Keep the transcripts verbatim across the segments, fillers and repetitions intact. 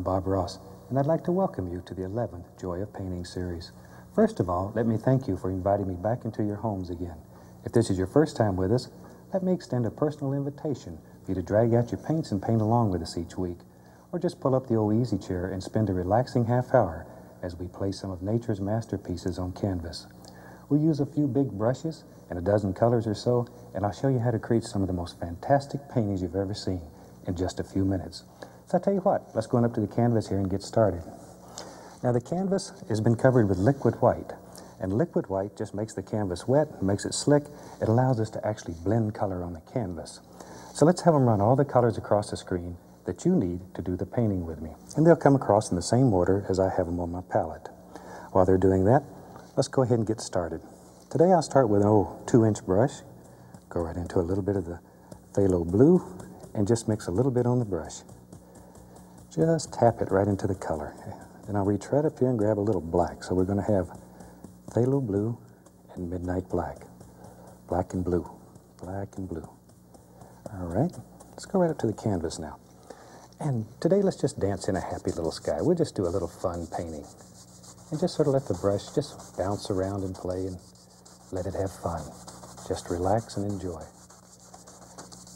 Bob Ross, and I'd like to welcome you to the eleventh Joy of Painting series. First of all, let me thank you for inviting me back into your homes again. If this is your first time with us, let me extend a personal invitation for you to drag out your paints and paint along with us each week, or just pull up the old easy chair and spend a relaxing half hour as we place some of nature's masterpieces on canvas. We'll use a few big brushes and a dozen colors or so, and I'll show you how to create some of the most fantastic paintings you've ever seen in just a few minutes. So I tell you what, let's go on up to the canvas here and get started. Now the canvas has been covered with liquid white, and liquid white just makes the canvas wet, makes it slick. It allows us to actually blend color on the canvas. So let's have them run all the colors across the screen that you need to do the painting with me. And they'll come across in the same order as I have them on my palette. While they're doing that, let's go ahead and get started. Today I'll start with an old two inch brush, go right into a little bit of the phthalo blue, and just mix a little bit on the brush. Just tap it right into the color. Then I'll reach right up here and grab a little black. So we're going to have phthalo blue and midnight black. Black and blue. Black and blue. All right. Let's go right up to the canvas now. And today let's just dance in a happy little sky. We'll just do a little fun painting. And just sort of let the brush just bounce around and play and let it have fun. Just relax and enjoy.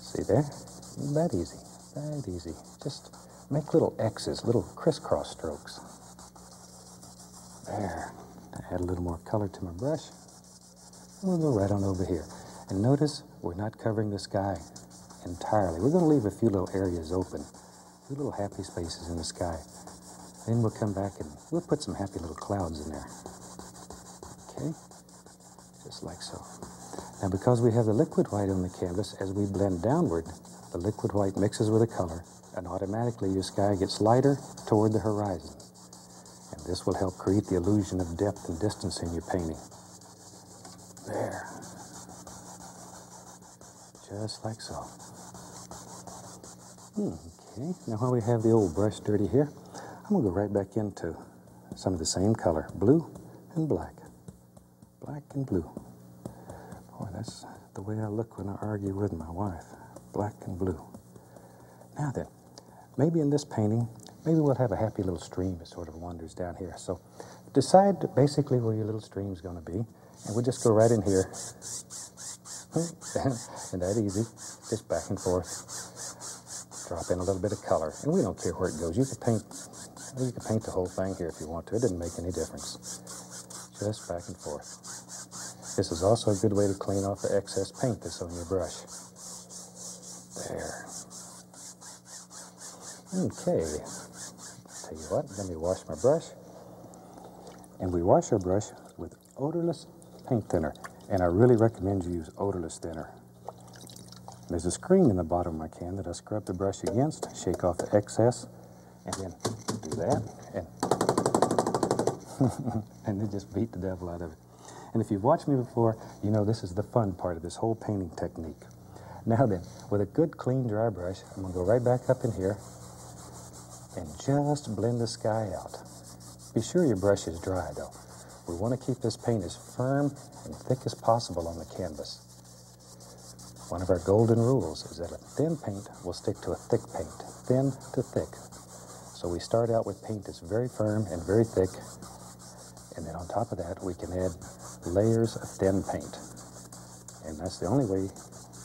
See there? That easy. That easy. Just make little X's, little crisscross strokes. There. Add a little more color to my brush. And we'll go right on over here. And notice we're not covering the sky entirely. We're going to leave a few little areas open, a few little happy spaces in the sky. Then we'll come back and we'll put some happy little clouds in there. Okay? Just like so. Now because we have the liquid white on the canvas, as we blend downward, the liquid white mixes with the color, and automatically your sky gets lighter toward the horizon. And this will help create the illusion of depth and distance in your painting. There. Just like so. Okay, now while we have the old brush dirty here, I'm going to go right back into some of the same color, blue and black. Black and blue. Boy, that's the way I look when I argue with my wife. Black and blue. Now then, maybe in this painting, maybe we'll have a happy little stream that sort of wanders down here. So decide basically where your little stream's going to be, and we'll just go right in here. And that easy, just back and forth. Drop in a little bit of color, and we don't care where it goes. You can paint, you can paint the whole thing here if you want to. It doesn't make any difference. Just back and forth. This is also a good way to clean off the excess paint that's on your brush. There. Okay, tell you what, let me wash my brush. And we wash our brush with odorless paint thinner. And I really recommend you use odorless thinner. There's a screen in the bottom of my can that I scrub the brush against, shake off the excess, and then do that, and, and then just beat the devil out of it. And if you've watched me before, you know this is the fun part of this whole painting technique. Now then, with a good clean dry brush, I'm going to go right back up in here and just blend the sky out. Be sure your brush is dry though. We want to keep this paint as firm and thick as possible on the canvas. One of our golden rules is that a thin paint will stick to a thick paint, thin to thick. So we start out with paint that's very firm and very thick, and then on top of that we can add layers of thin paint. And that's the only way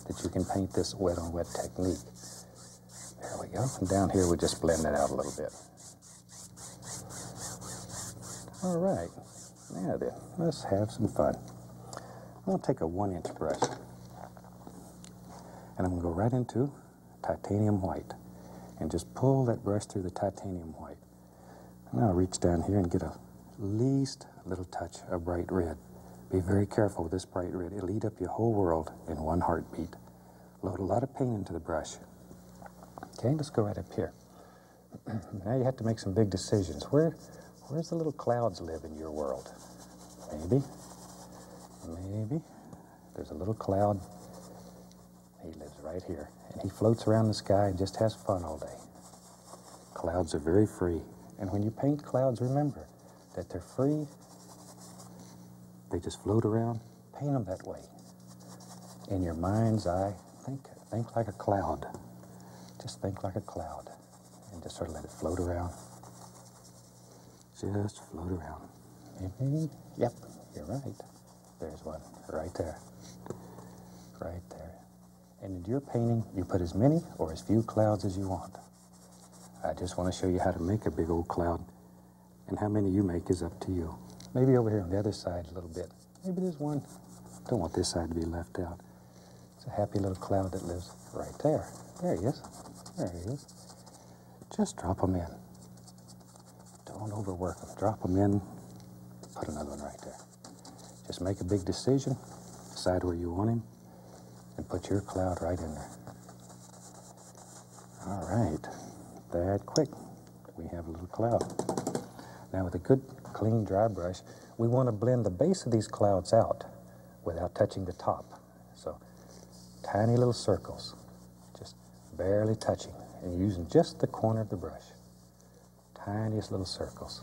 that you can paint this wet on wet technique. There we go. And down here we just blend it out a little bit. All right. Now then, let's have some fun. I'm going to take a one inch brush. And I'm going to go right into titanium white. And just pull that brush through the titanium white. And I'll reach down here and get a least little touch of bright red. Be very careful with this bright red. It'll eat up your whole world in one heartbeat. Load a lot of paint into the brush. Okay, let's go right up here. Now you have to make some big decisions. Where, where's the little clouds live in your world? Maybe, maybe there's a little cloud. He lives right here, and he floats around the sky and just has fun all day. Clouds are very free, and when you paint clouds, remember that they're free. They just float around. Paint them that way. In your mind's eye, think, think like a cloud. Just think like a cloud, and just sort of let it float around. Just float around. Maybe. Yep, you're right. There's one right there. Right there. And in your painting, you put as many or as few clouds as you want. I just want to show you how to make a big old cloud, and how many you make is up to you. Maybe over here on the other side a little bit. Maybe there's one. Don't want this side to be left out. It's a happy little cloud that lives right there. There he is. There he is. Just drop them in. Don't overwork them. Drop them in. Put another one right there. Just make a big decision. Decide where you want him. And put your cloud right in there. All right, that quick. We have a little cloud. Now with a good, clean, dry brush, we want to blend the base of these clouds out without touching the top. So tiny little circles, just barely touching, and using just the corner of the brush. Tiniest little circles.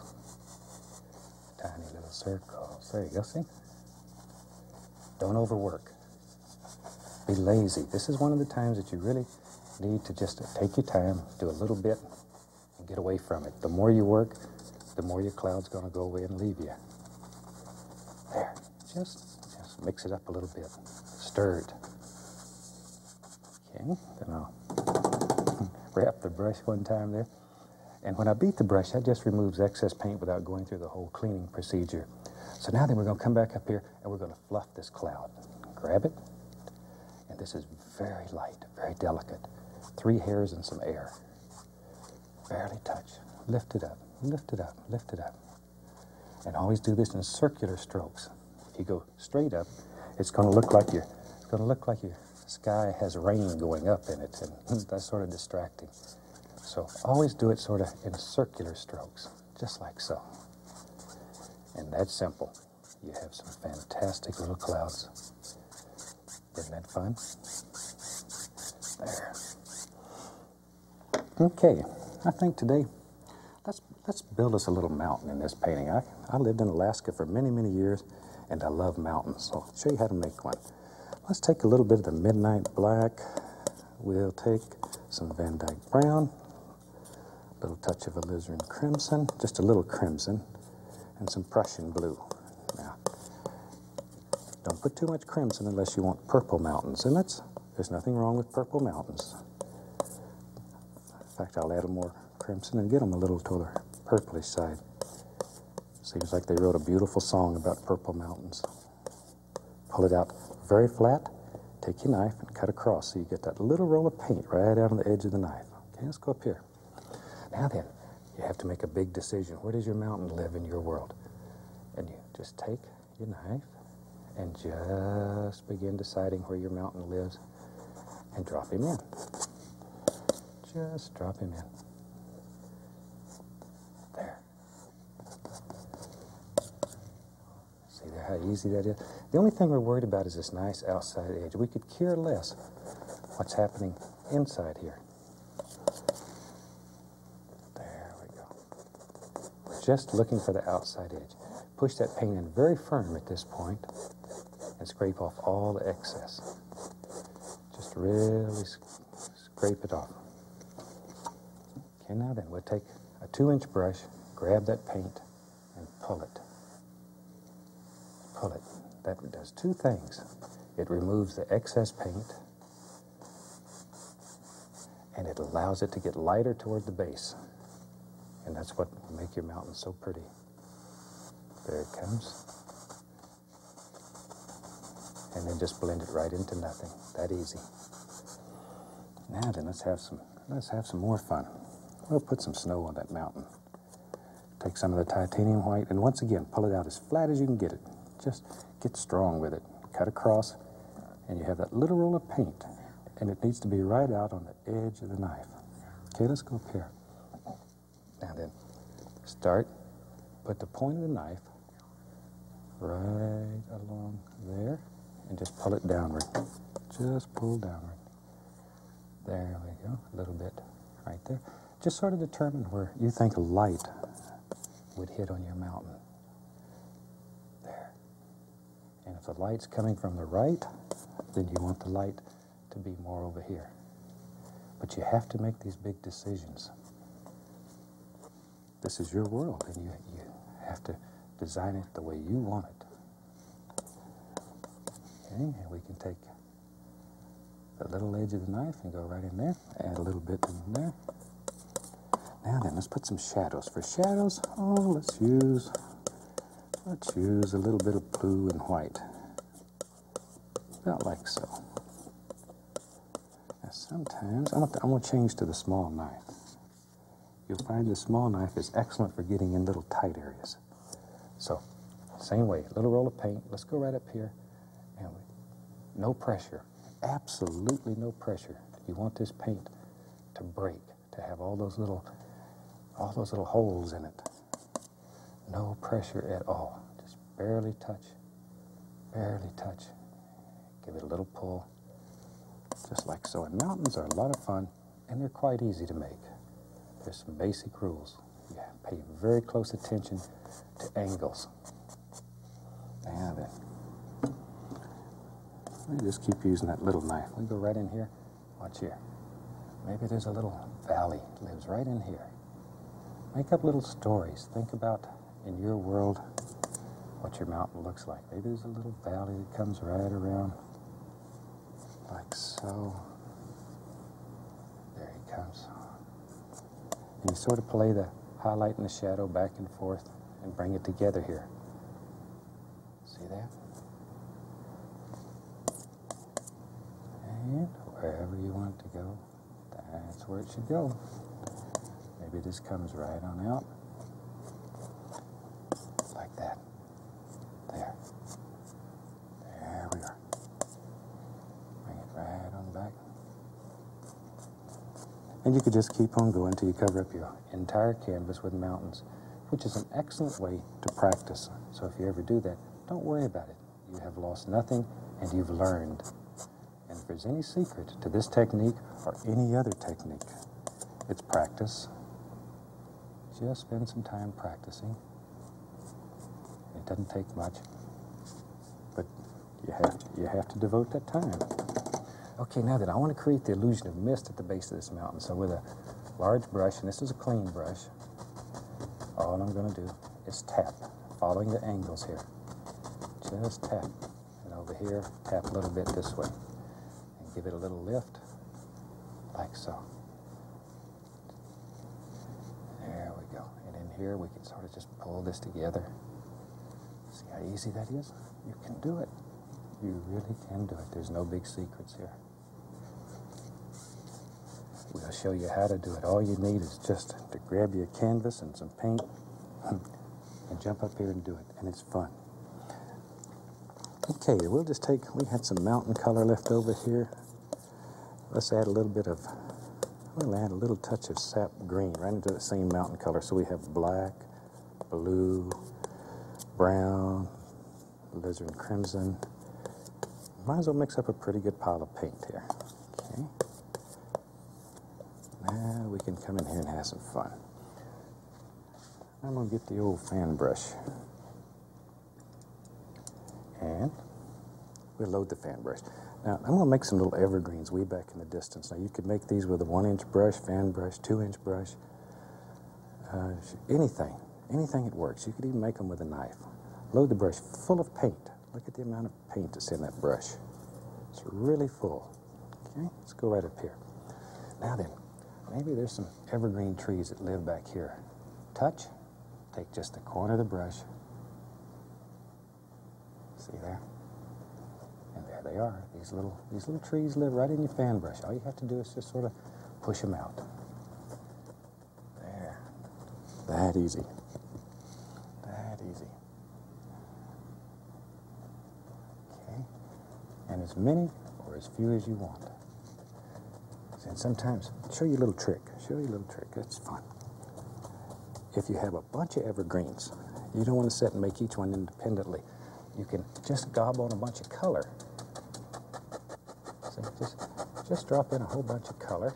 Tiny little circles. There you go, see? Don't overwork. Be lazy. This is one of the times that you really need to just take your time, do a little bit, and get away from it. The more you work, the more your cloud's going to go away and leave you. There. Just, just mix it up a little bit. Stir it. Okay. Then I'll wrap the brush one time there. And when I beat the brush, that just removes excess paint without going through the whole cleaning procedure. So now then we're going to come back up here, and we're going to fluff this cloud. Grab it. And this is very light, very delicate. Three hairs and some air. Barely touch. Lift it up, lift it up, lift it up. And always do this in circular strokes. If you go straight up, it's going to look like your, it's going to look like your sky has rain going up in it, and that's sort of distracting. So always do it sort of in circular strokes, just like so. And that's simple. You have some fantastic little clouds. Isn't that fun? There. Okay, I think today, let's, let's build us a little mountain in this painting. I, I lived in Alaska for many, many years, and I love mountains, so I'll show you how to make one. Let's take a little bit of the Midnight Black. We'll take some Van Dyke Brown, a little touch of Alizarin Crimson, just a little crimson, and some Prussian Blue. Now, don't put too much crimson unless you want purple mountains. And that's, there's nothing wrong with purple mountains. In fact, I'll add more crimson and get them a little to the purplish side. Seems like they wrote a beautiful song about purple mountains. Pull it out very flat. Take your knife and cut across so you get that little roll of paint right out on the edge of the knife. Okay, let's go up here. Now then, you have to make a big decision. Where does your mountain live in your world? And you just take your knife and just begin deciding where your mountain lives, and drop him in. Just drop him in. There. See there how easy that is? The only thing we're worried about is this nice outside edge. We could care less what's happening inside here. There we go. We're just looking for the outside edge. Push that paint in very firm at this point, and scrape off all the excess. Just really sc scrape it off. Okay, now then, we'll take a two-inch brush, grab that paint, and pull it. Pull it. That does two things. It removes the excess paint, and it allows it to get lighter toward the base. And that's what will make your mountain so pretty. There it comes. And then just blend it right into nothing. That easy. Now then, let's have some, let's have some more fun. We'll put some snow on that mountain. Take some of the titanium white, and once again, pull it out as flat as you can get it. Just get strong with it. Cut across, and you have that little roll of paint, and it needs to be right out on the edge of the knife. Okay, let's go up here. and then start, put the point of the knife right along there and just pull it downward. Just pull downward. There we go, a little bit right there. Just sort of determine where you think a light would hit on your mountain. There. And if the light's coming from the right, then you want the light to be more over here. But you have to make these big decisions. This is your world, and you, you have to design it the way you want it. Okay, and we can take the little edge of the knife and go right in there, add a little bit in there. Now then, let's put some shadows. For shadows, oh, let's use, let's use a little bit of blue and white. About like so. Now sometimes, I'm going to change to the small knife. You'll find the small knife is excellent for getting in little tight areas. So, same way, little roll of paint. Let's go right up here, and we, no pressure, absolutely no pressure. You want this paint to break, to have all those little, all those little holes in it. No pressure at all. Just barely touch, barely touch. Give it a little pull, just like so. And mountains are a lot of fun, and they're quite easy to make. There's some basic rules. You have to pay very close attention to angles. Now then, let me just keep using that little knife. We go right in here. Watch here. Maybe there's a little valley that lives right in here. Make up little stories. Think about, in your world, what your mountain looks like. Maybe there's a little valley that comes right around, like so. There he comes. And you sort of play the highlight and the shadow back and forth and bring it together here. See that? And wherever you want it to go, that's where it should go. Maybe this comes right on out. Like that. There. There we are. Bring it right on back. And you could just keep on going until you cover up your entire canvas with mountains, which is an excellent way to practice. So if you ever do that, don't worry about it. You have lost nothing, and you've learned. And if there's any secret to this technique or any other technique, it's practice. Just spend some time practicing. It doesn't take much, but you have to, you have to devote that time. Okay, now that I want to create the illusion of mist at the base of this mountain. So with a large brush, and this is a clean brush, all I'm going to do is tap, following the angles here. Just tap. And over here, tap a little bit this way. And give it a little lift, like so. There we go. And in here, we can sort of just pull this together. See how easy that is? You can do it. You really can do it. There's no big secrets here. We'll show you how to do it. All you need is just to grab your canvas and some paint and jump up here and do it, and it's fun. Okay, we'll just take, we had some mountain color left over here. Let's add a little bit of, we'll add a little touch of sap green right into that same mountain color. So we have black, blue, brown, alizarin crimson. Might as well mix up a pretty good pile of paint here. Okay. Now we can come in here and have some fun. I'm going to get the old fan brush. And we'll load the fan brush. Now, I'm going to make some little evergreens way back in the distance. Now, you could make these with a one-inch brush, fan brush, two-inch brush, uh, anything. Anything that works. You could even make them with a knife. Load the brush full of paint. Look at the amount of paint that's in that brush. It's really full. Okay, let's go right up here. Now then, maybe there's some evergreen trees that live back here. Touch, take just the corner of the brush. See there? And there they are. These little, these little trees live right in your fan brush. All you have to do is just sort of push them out. There. That easy. That easy. And as many or as few as you want. And sometimes, show you a little trick. Show you a little trick. It's fun. if you have a bunch of evergreens, you don't want to sit and make each one independently. You can just gob on a bunch of color. See, just, just drop in a whole bunch of color.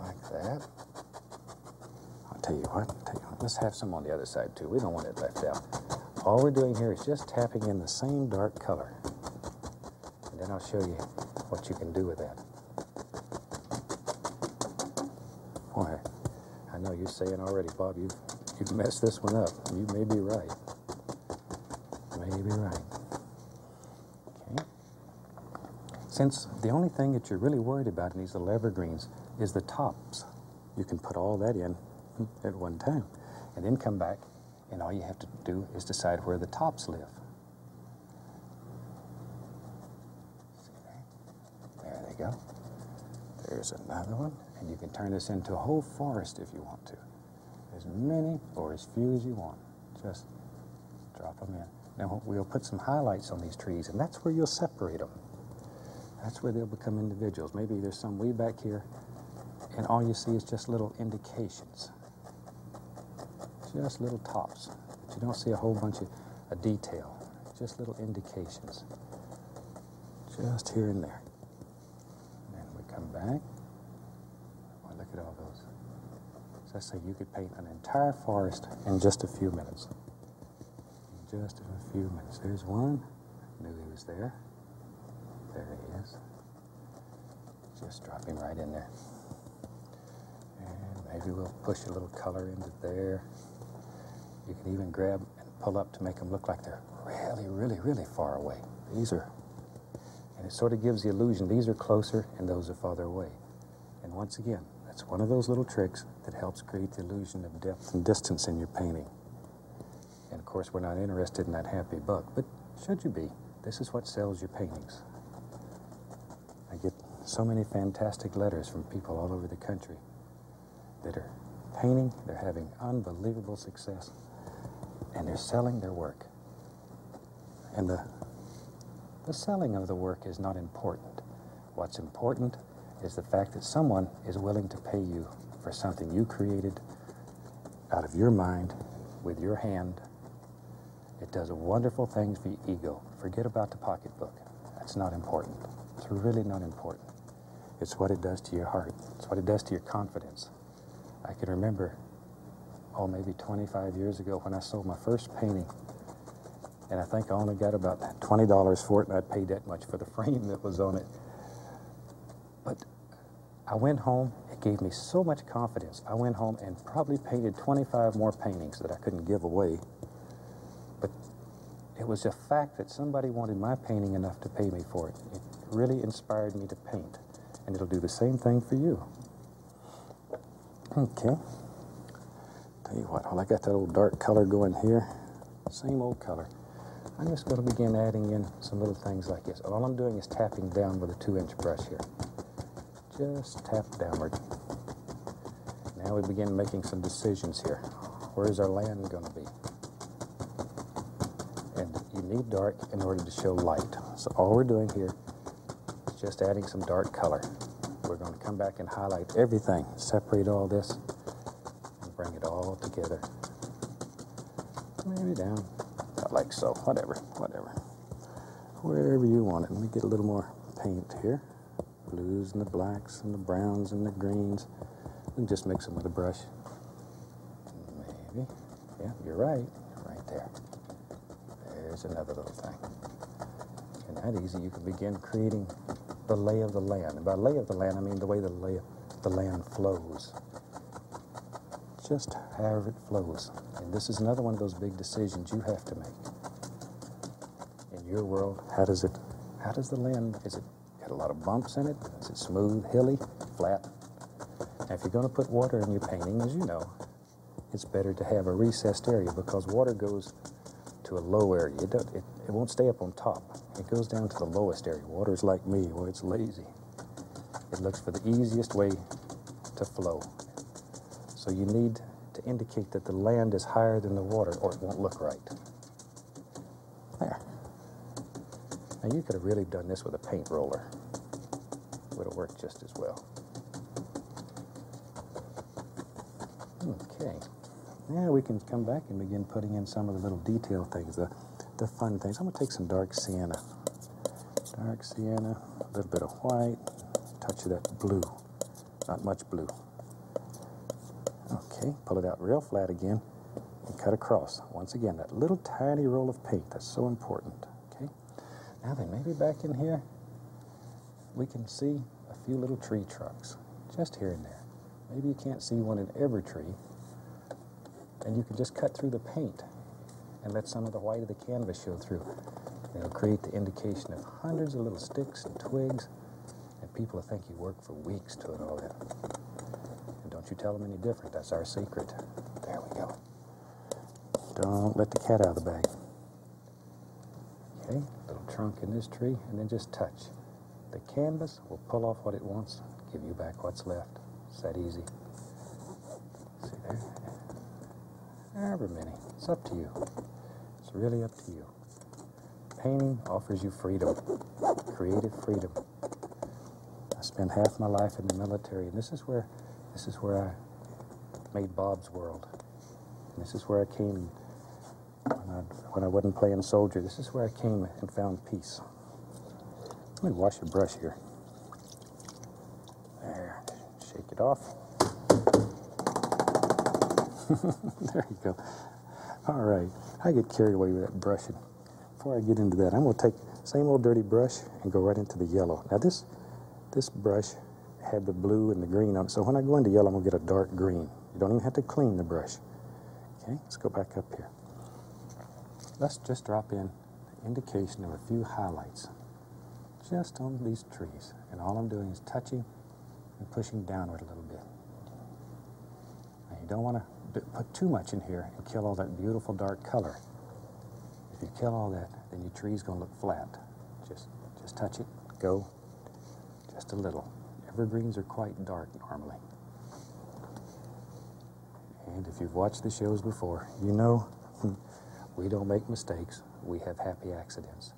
Like that. I'll tell you what, I'll tell you what, let's have some on the other side too. We don't want it left out. All we're doing here is just tapping in the same dark color. And then I'll show you what you can do with that. Boy, I know you're saying already, Bob, you've, you've messed this one up. You may be right. Maybe right. Okay. Since the only thing that you're really worried about in these little evergreens is the tops, you can put all that in at one time and then come back, and all you have to do is decide where the tops live. See that? There they go. There's another one, and you can turn this into a whole forest if you want to. As many or as few as you want. Just drop them in. Now we'll put some highlights on these trees, and that's where you'll separate them. That's where they'll become individuals. Maybe there's some way back here, and all you see is just little indications. Just little tops. But you don't see a whole bunch of a detail. Just little indications. Just here and there. And then we come back. Oh, look at all those. So I say you could paint an entire forest in just a few minutes. Just in a few minutes. There's one. Knew he was there. There he is. Just drop him right in there. And maybe we'll push a little color into there. You can even grab and pull up to make them look like they're really, really, really far away. These are, and it sort of gives the illusion these are closer and those are farther away. And once again, that's one of those little tricks that helps create the illusion of depth and distance in your painting. And of course, we're not interested in that happy buck, but should you be? This is what sells your paintings. I get so many fantastic letters from people all over the country that are painting, they're having unbelievable success, and they're selling their work. And the, the selling of the work is not important. What's important is the fact that someone is willing to pay you for something you created out of your mind, with your hand. It does wonderful things for your ego. Forget about the pocketbook. That's not important. It's really not important. It's what it does to your heart. It's what it does to your confidence. I can remember, oh, maybe twenty-five years ago when I sold my first painting, and I think I only got about twenty dollars for it, and I paid that much for the frame that was on it. But I went home, it gave me so much confidence. I went home and probably painted twenty-five more paintings that I couldn't give away. But it was a fact that somebody wanted my painting enough to pay me for it. It really inspired me to paint, and it'll do the same thing for you. Okay. Tell you what, well, I got that old dark color going here. Same old color. I'm just going to begin adding in some little things like this. All I'm doing is tapping down with a two-inch brush here. Just tap downward. Now we begin making some decisions here. Where's our land going to be? And you need dark in order to show light. So all we're doing here is just adding some dark color. We're going to come back and highlight everything, separate all this, and bring it all together. Maybe down, not like so, whatever, whatever. Wherever you want it. Let me get a little more paint here. Blues and the blacks and the browns and the greens. We can just mix them with a brush. Maybe. Yeah, you're right. Right there. There's another little thing. And that easy, you can begin creating the lay of the land. And by lay of the land, I mean the way the lay of the land flows. Just however it flows. And this is another one of those big decisions you have to make. In your world, how does it, how does the land, is it a lot of bumps in it? Is it smooth, hilly, flat? Now, if you're going to put water in your painting, as you know, it's better to have a recessed area because water goes to a low area. It, it, it won't stay up on top. It goes down to the lowest area. Water's like me. Well, it's lazy. It looks for the easiest way to flow. So you need to indicate that the land is higher than the water or it won't look right. There. Now, you could have really done this with a paint roller. Would have worked just as well. Hmm. day. Now we can come back and begin putting in some of the little detail things, the, the fun things. I'm going to take some dark sienna. Dark sienna, a little bit of white, touch of that blue, not much blue. Okay, pull it out real flat again and cut across. Once again, that little tiny roll of paint, that's so important. Okay, now then maybe back in here we can see a few little tree trunks, just here and there. Maybe you can't see one in every tree. And you can just cut through the paint and let some of the white of the canvas show through. It'll create the indication of hundreds of little sticks and twigs, and people will think you worked for weeks doing all that. And don't you tell them any different. That's our secret. There we go. Don't let the cat out of the bag. Okay, little trunk in this tree, and then just touch. The canvas will pull off what it wants, give you back what's left. It's that easy. See there? However many. It's up to you. It's really up to you. Painting offers you freedom, creative freedom. I spent half my life in the military, and this is where, this is where I made Bob's world. And this is where I came when I, when I wasn't playing soldier. This is where I came and found peace. Let me wash your brush here. There, shake it off. There you go. All right. I get carried away with that brushing. Before I get into that, I'm going to take the same old dirty brush and go right into the yellow. Now, this this brush had the blue and the green on it, so when I go into yellow, I'm going to get a dark green. You don't even have to clean the brush. Okay, let's go back up here. Let's just drop in the indication of a few highlights just on these trees. And all I'm doing is touching and pushing downward a little bit. Now, you don't want to put too much in here and kill all that beautiful dark color. If you kill all that, then your tree's gonna look flat. Just just touch it, go, just a little. Evergreens are quite dark normally. And if you've watched the shows before, you know we don't make mistakes, we have happy accidents.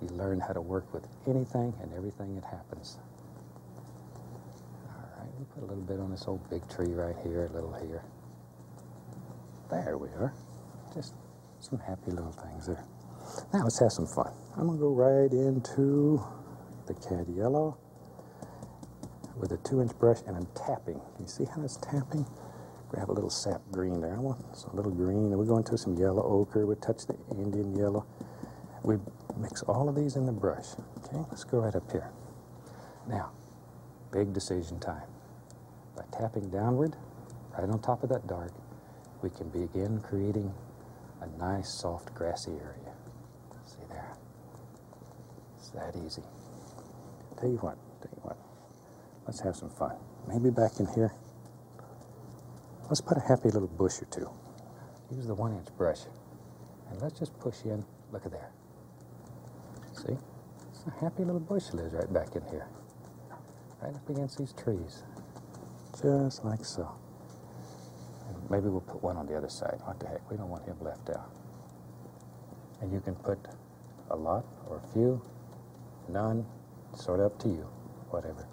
You learn how to work with anything and everything that happens. All right, we put a little bit on this old big tree right here, a little here. There we are. Just some happy little things there. Now let's have some fun. I'm going to go right into the cad yellow with a two inch brush, and I'm tapping. Can you see how that's tapping? Grab a little sap green there. I want a little green, and we're going to some yellow ochre. We touch the Indian yellow. We mix all of these in the brush. Okay, let's go right up here. Now, big decision time. By tapping downward, right on top of that dark, we can begin creating a nice, soft, grassy area. See there? It's that easy. Tell you what, tell you what, let's have some fun. Maybe back in here, let's put a happy little bush or two. Use the one inch brush, and let's just push in. Look at there. See? It's a happy little bush that lives right back in here. Right up against these trees. Just like so. Maybe we'll put one on the other side. What the heck? We don't want him left out. And you can put a lot or a few, none, sort of up to you. Whatever.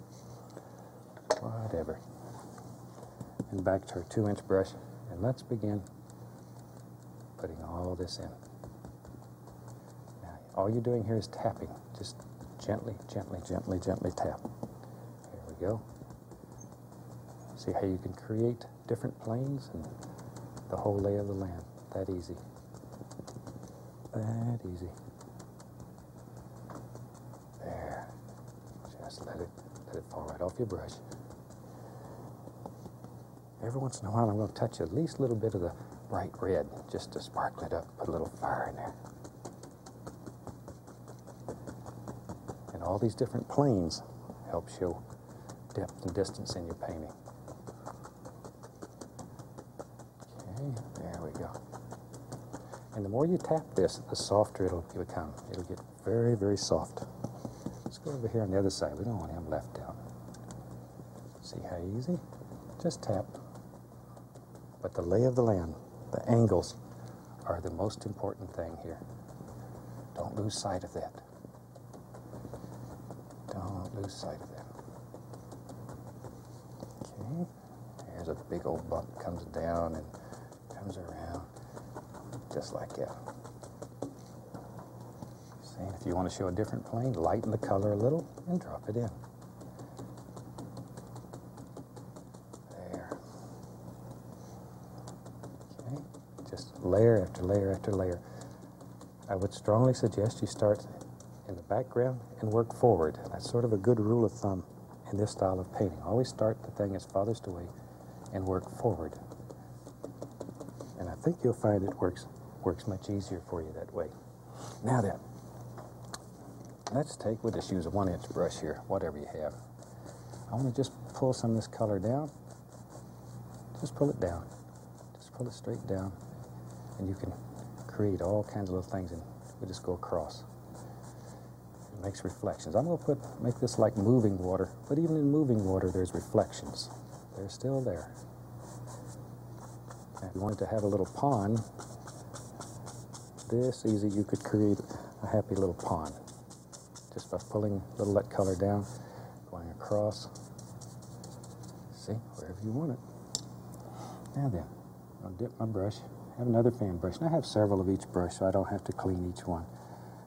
Whatever. And back to our two inch brush. And let's begin putting all this in. Now, all you're doing here is tapping. Just gently, gently, gently, gently tap. Here we go. See how you can create different planes and the whole lay of the land. That easy. That easy. There. Just let it let it fall right off your brush. Every once in a while I'm going to touch at least a little bit of the bright red just to sparkle it up, put a little fire in there. And all these different planes help show depth and distance in your painting. There we go. And the more you tap this, the softer it'll become. It'll get very, very soft. Let's go over here on the other side. We don't want him left out. See how easy? Just tap. But the lay of the land, the angles, are the most important thing here. Don't lose sight of that. Don't lose sight of that. Okay. There's a big old bump, comes down and comes around, just like that. See, if you want to show a different plane, lighten the color a little and drop it in. There. Okay, just layer after layer after layer. I would strongly suggest you start in the background and work forward. That's sort of a good rule of thumb in this style of painting. Always start the thing as farthest away and work forward. And I think you'll find it works works much easier for you that way. Now then, let's take, we'll just use a one inch brush here, whatever you have. I want to just pull some of this color down. Just pull it down. Just pull it straight down. And you can create all kinds of little things, and we just go across. It makes reflections. I'm going to put make this like moving water, but even in moving water there's reflections. They're still there. And if you wanted to have a little pond, this easy, you could create a happy little pond just by pulling a little of that color down, going across. See, wherever you want it. Now then, I'll dip my brush. I have another fan brush, and I have several of each brush, so I don't have to clean each one.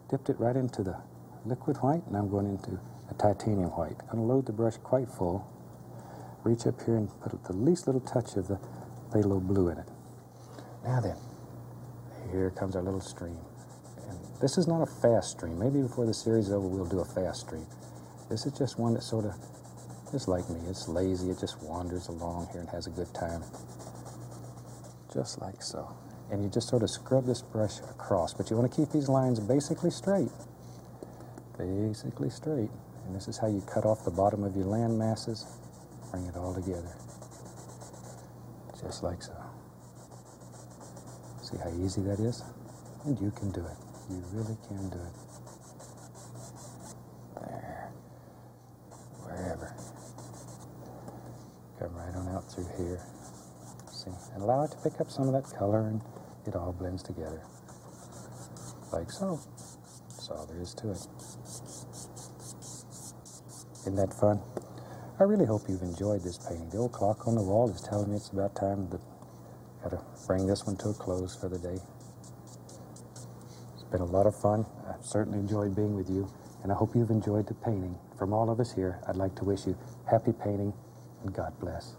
Dipped it right into the liquid white, and I'm going into a titanium white. I'm going to load the brush quite full, reach up here and put the least little touch of the phthalo blue in it. Now then, here comes our little stream. And this is not a fast stream. Maybe before the series is over, we'll do a fast stream. This is just one that sort of, just like me, it's lazy. It just wanders along here and has a good time. Just like so. And you just sort of scrub this brush across, but you want to keep these lines basically straight. Basically straight. And this is how you cut off the bottom of your land masses, bring it all together. Just like so. See how easy that is? And you can do it. You really can do it. There. Wherever. Come right on out through here. And allow it to pick up some of that color, and it all blends together. Like so. That's all there is to it. Isn't that fun? I really hope you've enjoyed this painting. The old clock on the wall is telling me it's about time to gotta bring this one to a close for the day. It's been a lot of fun. I've certainly enjoyed being with you, and I hope you've enjoyed the painting. From all of us here, I'd like to wish you happy painting, and God bless.